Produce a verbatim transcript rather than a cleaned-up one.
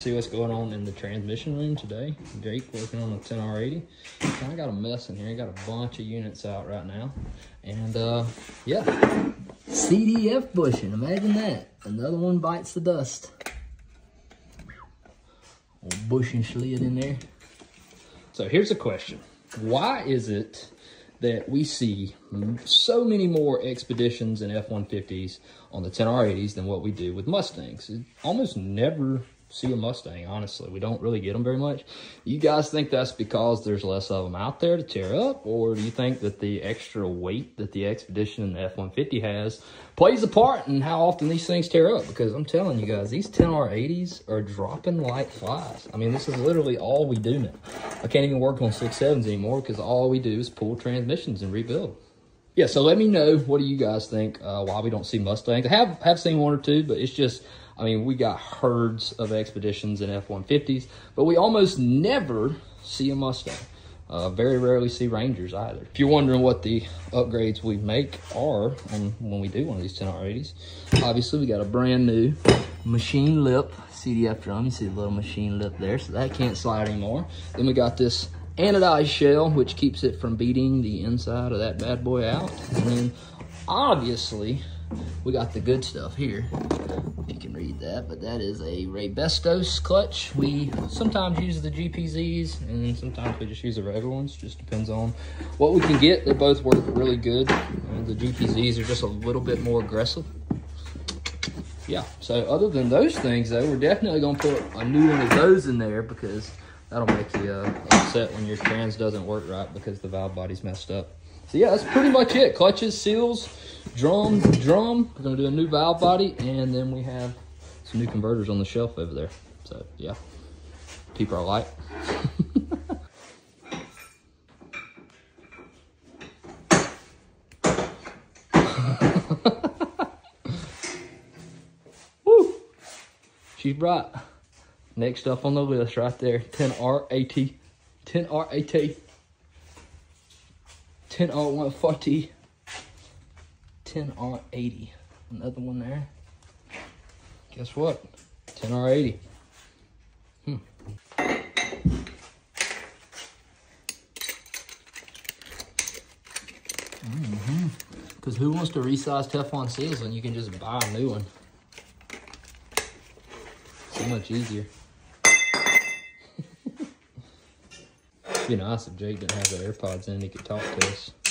See what's going on in the transmission room today. Jake working on a ten R eighty. I got a mess in here. I got a bunch of units out right now. And uh, yeah, C D F bushing. Imagine that. Another one bites the dust. Old bushing slid in there. So here's a question. Why is it that we see so many more Expeditions and F one fifties on the ten R eighties than what we do with Mustangs? It almost never see a Mustang, honestly. We don't really get them very much. You guys think that's because there's less of them out there to tear up, or do you think that the extra weight that the Expedition and the F one fifty has plays a part in how often these things tear up? Because I'm telling you guys, these ten R eighties are dropping like flies. I mean, this is literally all we do now. I can't even work on six sevens anymore because all we do is pull transmissions and rebuild. Yeah, so let me know, what do you guys think uh, why we don't see Mustangs? I have, have seen one or two, but it's just, I mean, we got herds of Expeditions and F one fifties, but we almost never see a Mustang. Uh, very rarely see Rangers either. If you're wondering what the upgrades we make are on, when we do one of these ten R eighties, obviously we got a brand new machine lip C D F drum. You see the little machine lip there, so that can't slide anymore. Then we got this anodized shell, which keeps it from beating the inside of that bad boy out. And then obviously we got the good stuff here. You can read that, but that is a Raybestos clutch. We sometimes use the G P Zs, and sometimes we just use the regular ones. Just depends on what we can get. They both work really good. And the G P Zs are just a little bit more aggressive. Yeah, so other than those things, though, we're definitely going to put a new one of those in there, because that'll make you uh, upset when your trans doesn't work right because the valve body's messed up. So yeah, that's pretty much it. Clutches, seals, drum, drum. We're gonna do a new valve body, and then we have some new converters on the shelf over there. So yeah, keep our light. Woo! She's bright. Next up on the list right there, ten R eighty, ten R eighty. ten R one forty, ten R eighty, another one there. Guess what? ten R eighty. Hmm. Mm-hmm. Because who wants to resize Teflon seals when you can just buy a new one? So much easier. It'd be nice if Jake didn't have the AirPods in and he could talk to us.